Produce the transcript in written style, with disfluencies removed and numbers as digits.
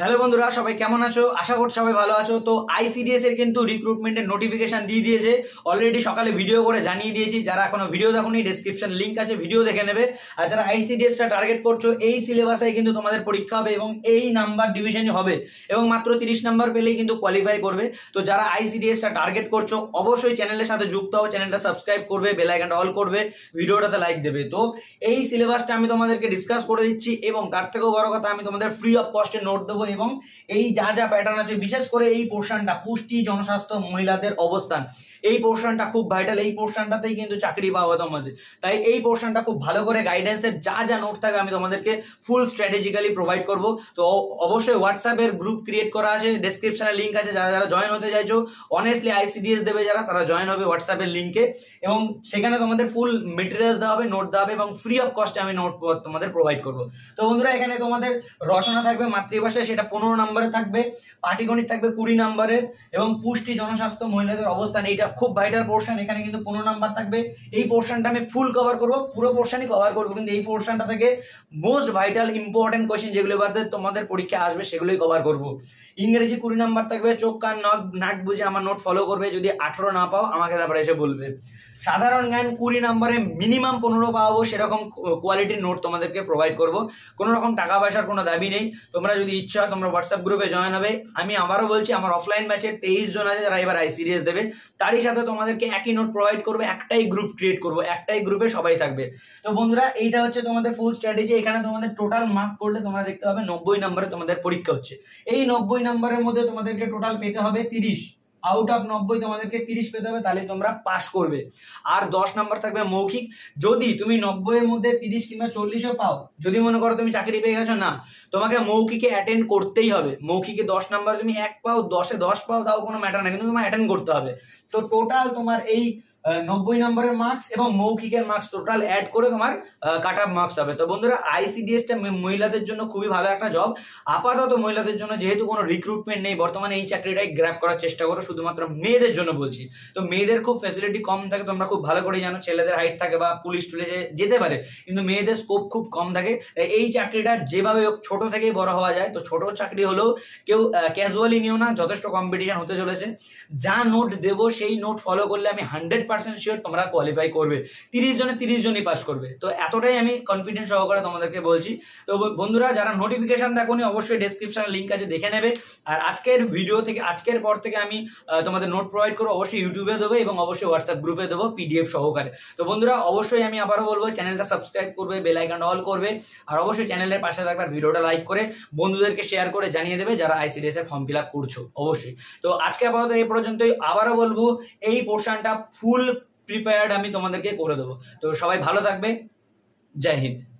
Hello बंधुरा सबाई केमन आछो आशा करी सबाई भालो आछो। तो आईसीडीएस एर किन्तु रिक्रुटमेंटेर नोटिफिकेशन दिए दिएछे अलरेडी सकाले भिडियो करे जानिये दिएछि। जारा एखोनो भिडियो देखोनि डेसक्रिप्शन लिंक आछे भिडियो देखे नेबे। आर जारा आईसीडीएस टा टार्गेट करछो एई सिलेबासे किन्तु तोमादेर परीक्षा होबे एबं एई नम्बर डिविजनई होबे एबं मात्र 30 नम्बर पेलेई किन्तु क्वालिफाई करबे। तो जारा आईसीडीएस टा टार्गेट करछो अवश्यई चैनलेर साथे जुक्त हओ, चैनलटा सबस्क्राइब करबे, बेल आइकनटा अल करबे, भिडियोटाते लाइक देबे। तो एई सिलेबासटा आमि तोमादेरके डिसकास करे दिच्छि एबं तार थेकेও बড় कथा आमि तोमादेर फ्री अफ कस्टे नोट देবো। এবং এই যা যা প্যাটার্ন আছে বিশেষ করে এই পোরশনটা পুষ্টি জনস্বাস্থ্য মহিলাদের অবস্থান এই পোরশনটা খুব ভাইটাল, এই পোরশনটাতেই কিন্তু চাকরি পাওয়া তোমাদের। তাই এই পোরশনটা খুব ভালো করে গাইডেন্সের যা যা নোট থাকে আমি তোমাদেরকে ফুল স্ট্র্যাটেজিক্যালি প্রোভাইড করব। তো অবশ্যই WhatsApp এর গ্রুপ ক্রিয়েট করা আছে, ডেসক্রিপশনে লিংক আছে, যারা যারা জয়েন হতে চাইছো অনেস্টলি আইসিডিএস দেবে যারা তারা জয়েন হবে WhatsApp এর লিংকে এবং সেখানে তোমাদের ফুল মেটেরিয়ালস দেওয়া হবে, নোট দেওয়া হবে এবং ফ্রি অফ কস্টে আমি নোট তোমাদের প্রোভাইড করব। তো বন্ধুরা এখানে তোমাদের রচনা থাকবে মাতৃভাষায় সেটা 15 নম্বরে থাকবে, পাটিগণিত থাকবে 20 নম্বরে এবং পুষ্টি জনস্বাস্থ্য মহিলাদের অবস্থান এইটা খুব ভাইটাল পোরশন। এখানে কিন্তু 15 নাম্বার থাকবে, এই পোরশনটা আমি ফুল কভার করব, পুরো পোরশনই কভার করব কিন্তু এই পোরশনটা থেকে মোস্ট ভাইটাল ইম্পর্টেন্ট কোশ্চেন যেগুলো বাদে তোমাদের পরীক্ষায় আসবে সেগুলোই কভার করব। ইংরেজি 20 নাম্বার থাকবে, চোখ কান নাক বুঝে আমার নোট ফলো করবে, যদি 18 না পাও আমাকে তারপরে এসে বলবে। সাধারণ জ্ঞান 20 নম্বরে মিনিমাম 15 পাবো সেরকম কোয়ালিটির নোট তোমাদেরকে প্রোভাইড করব। কোনো রকম টাকা পয়সার কোনো দাবি নেই, তোমরা যদি ইচ্ছা তোমরা হোয়াটসঅ্যাপ গ্রুপে জয়েন হবে। আমি আবারও বলছি আমার অফলাইন ব্যাচের 23 জন আছে যারা এবার আইসিডিএস দেবে, তারই সাথে তোমাদেরকে একই নোট প্রোভাইড করবে, একটাই গ্রুপ ক্রিয়েট করব, একটাই গ্রুপে সবাই থাকবে। তো বন্ধুরা এইটা হচ্ছে তোমাদের ফুল স্ট্র্যাটেজি। এখানে তোমাদের টোটাল মার্ক করলে তোমরা দেখতে পাবে 90 নম্বরে তোমাদের পরীক্ষা হচ্ছে। এই 90 নম্বরের মধ্যে তোমাদেরকে টোটাল পেতে হবে 30, आउट अफ 90 तुम्हारे 30 पे तुम्हारा पास कर। और 10 नम्बर थको मौखिक, जदि तुम 90 मध्य 30 कि 40 पाओ जो मन करो तुम चाकरी पे गेछो ना तुम्हें मौखिक अटेंड करते ही, मौखिक 10 नम्बर तुम 1 पाओ 10 पाओ ताओ कोनो मैटर ना, क्योंकि तुम्हें अटेंड करते हैं। तो टोटाल तुम्हारे 90 नम्बर मार्क्स और मौखिक मार्क्स टोटाल एड कर तुम्हार काट अफ मार्क्स है। तो बंधुरा आईसीडीएस महिला खूब ही भालो एक जब आपातत महिला जेहेतु कोनो रिक्रुटमेंट नहीं बर्तमान ये चाकरिटाई ग्रैब करार चेष्टा करो शुधुमात्र मेयेदेर जोन्नो बोलछि। तो मेयेदेर खूब फैसिलिटी कम थाके तोमरा खूब भालो करे जानो, छेलेदेर हाइट थाके बा पुलिश टुलिशे जेते पारे किन्तु मेयेदेर स्कोप खूब कम थाके। एई चाकरिटा जेभाबे होक छोटो थेकेई बड़ो हवा जाय। तो छोटो चाकरि होलेओ केउ क्याजुअली निओ ना, जथेष्ट कम्पिटिशन होते चलेछे। जा नोट देबो सेई नोट फलो करले आमि 100% শিওর তোমরা কোয়ালিফাই করবে, 30 জনে 30 জনই পাস করবে। তো এতটাই আমি কনফিডেন্স সহকারে তোমাদেরকে বলছি। তো বন্ধুরা যারা নোটিফিকেশন দেখোনি অবশ্যই ডেসক্রিপশনে লিংক আছে দেখে নেবে। আর আজকের ভিডিও থেকে আজকের পর থেকে আমি তোমাদের নোট প্রোভাইড করব, অবশ্যই ইউটিউবে দেবো এবং অবশ্যই WhatsApp গ্রুপে দেবো PDF সহকারে। তো বন্ধুরা অবশ্যই আমি আবারও বলবো চ্যানেলটা সাবস্ক্রাইব করবে, বেল আইকন অল করবে আর অবশ্যই চ্যানেলের পাশে থাকবে, ভিডিওটা লাইক করে বন্ধুদেরকে শেয়ার করে জানিয়ে দেবে যারা আইসিডিএস এর ফর্ম ফিল আপ করছো অবশ্যই। তো আজকে আপাতত এই পর্যন্তই, আবারও বলবো এই পোরশনটা ফুল প্রিপেয়ার্ড আমি তোমাদেরকে করে দেবো। তো সবাই ভালো থাকবে, জয় হিন্দ।